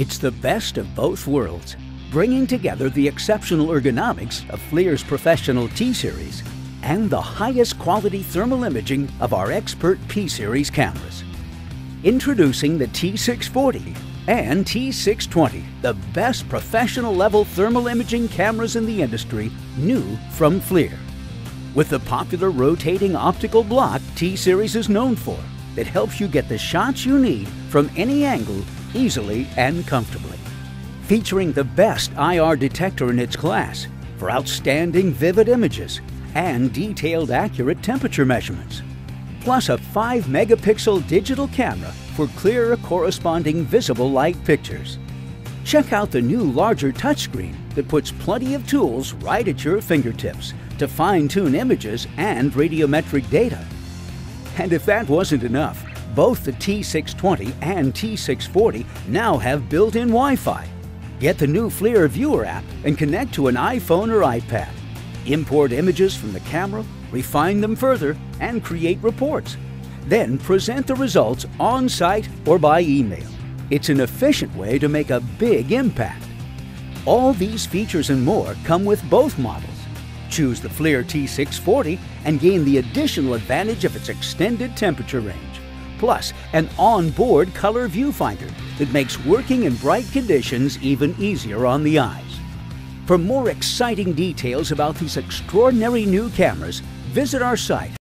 It's the best of both worlds, bringing together the exceptional ergonomics of FLIR's professional T-Series and the highest quality thermal imaging of our expert P-Series cameras. Introducing the T640 and T620, the best professional-level thermal imaging cameras in the industry, new from FLIR. With the popular rotating optical block T-Series is known for, that helps you get the shots you need from any angle easily and comfortably. Featuring the best IR detector in its class for outstanding vivid images and detailed accurate temperature measurements, plus a 5-megapixel digital camera for clearer corresponding visible light pictures. Check out the new larger touchscreen that puts plenty of tools right at your fingertips to fine-tune images and radiometric data. And if that wasn't enough, both the T620 and T640 now have built-in Wi-Fi. Get the new FLIR Viewer app and connect to an iPhone or iPad. Import images from the camera, refine them further, and create reports. Then present the results on-site or by email. It's an efficient way to make a big impact. All these features and more come with both models. Choose the FLIR T640 and gain the additional advantage of its extended temperature range, plus an on-board color viewfinder that makes working in bright conditions even easier on the eyes. For more exciting details about these extraordinary new cameras, visit our site